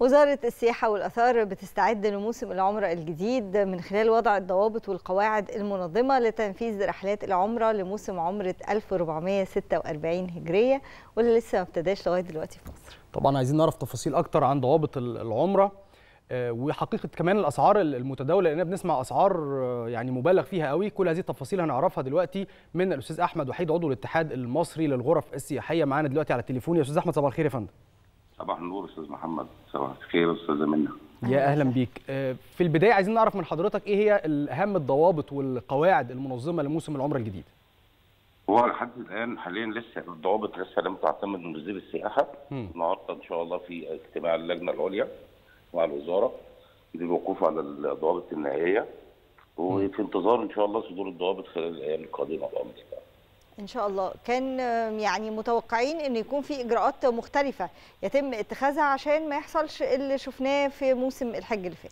وزارة السياحة والآثار بتستعد لموسم العمرة الجديد من خلال وضع الضوابط والقواعد المنظمة لتنفيذ رحلات العمرة لموسم عمرة 1446 هجرية واللي لسه ما ابتداش لغاية دلوقتي في مصر. طبعا عايزين نعرف تفاصيل أكتر عن ضوابط العمرة وحقيقة كمان الأسعار المتداولة، لأننا بنسمع أسعار يعني مبالغ فيها قوي. كل هذه التفاصيل هنعرفها دلوقتي من الأستاذ أحمد وحيد عضو الاتحاد المصري للغرف السياحية، معانا دلوقتي على التليفون. يا أستاذ أحمد صباح الخير يا فندم. صباح النور استاذ محمد، صباح الخير استاذه منى. يا اهلا بيك. في البدايه عايزين نعرف من حضرتك ايه هي اهم الضوابط والقواعد المنظمه لموسم العمره الجديد. هو لحد الان حاليا لسه الضوابط لم تعتمد من وزير السياحه. النهارده ان شاء الله في اجتماع اللجنه العليا مع الوزاره للوقوف على الضوابط النهائيه، وفي انتظار ان شاء الله صدور الضوابط خلال الايام القادمه ان شاء الله. كان يعني متوقعين ان يكون في اجراءات مختلفه يتم اتخاذها عشان ما يحصلش اللي شفناه في موسم الحج اللي فات.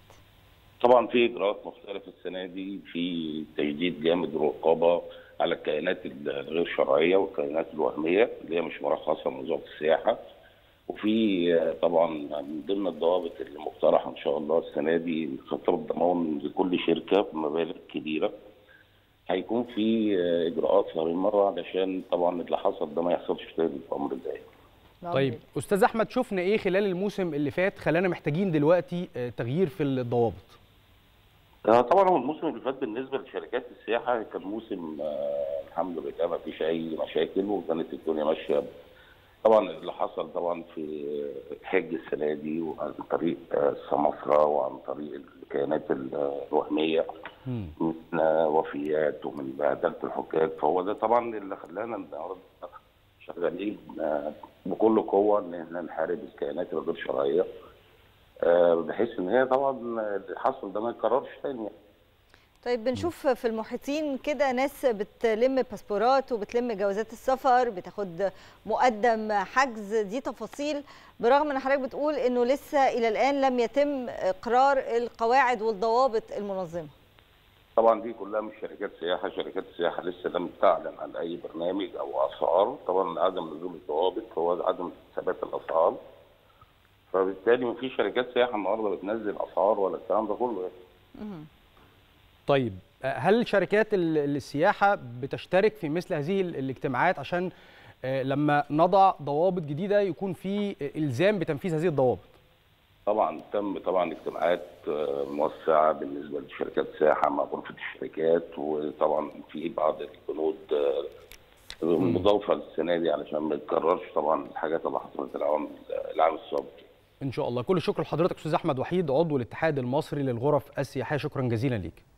طبعا في اجراءات مختلفه السنه دي، في تجديد جامد الرقابه على الكائنات الغير شرعيه والكائنات الوهميه اللي هي مش مرخصه من وزاره السياحه، وفي طبعا من ضمن الضوابط اللي مقترحه ان شاء الله السنه دي خطه الضمان لكل شركه بمبالغ كبيره. هيكون في اجراءات صارمه علشان طبعا اللي حصل ده ما يحصلش تاني في امر الدائم. طيب استاذ احمد، شفنا ايه خلال الموسم اللي فات خلانا محتاجين دلوقتي تغيير في الضوابط؟ طبعا هو الموسم اللي فات بالنسبه لشركات السياحه كان موسم الحمد لله ما فيش اي مشاكل وكانت الدنيا ماشيه. طبعا اللي حصل طبعا في الحج السنه دي وعن طريق سمسره وعن طريق الكيانات الوهميه من وفيات ومن بهدله الحجاج، فهو ده طبعا اللي خلانا النهارده شغالين بكل قوه ان احنا نحارب الكيانات الغير شرعيه بحيث ان هي طبعا اللي حصل ده ما يتكررش تاني. طيب بنشوف في المحيطين كده ناس بتلم باسبورات وبتلم جوازات السفر، بتاخد مقدم حجز، دي تفاصيل برغم ان حضرتك بتقول انه لسه الى الان لم يتم اقرار القواعد والضوابط المنظمه. طبعا دي كلها مش شركات سياحه، شركات السياحه لسه لم تعلن عن اي برنامج او اسعار. طبعا عدم لزوم الضوابط هو عدم ثبات الاسعار، فبالتالي مفيش شركات سياحه النهارده بتنزل اسعار ولا الكلام ده كله. طيب هل شركات السياحة بتشترك في مثل هذه الاجتماعات عشان لما نضع ضوابط جديدة يكون في إلزام بتنفيذ هذه الضوابط؟ طبعا تم طبعا اجتماعات موسعة بالنسبة لشركات السياحة مع غرفة الشركات، وطبعا في بعض البنود مضافة للسنة دي علشان ما يتكررش طبعا الحاجات اللي حصلت العام السابق. إن شاء الله. كل الشكر لحضرتك أستاذ أحمد وحيد عضو الاتحاد المصري للغرف السياحية، شكرا جزيلا ليك.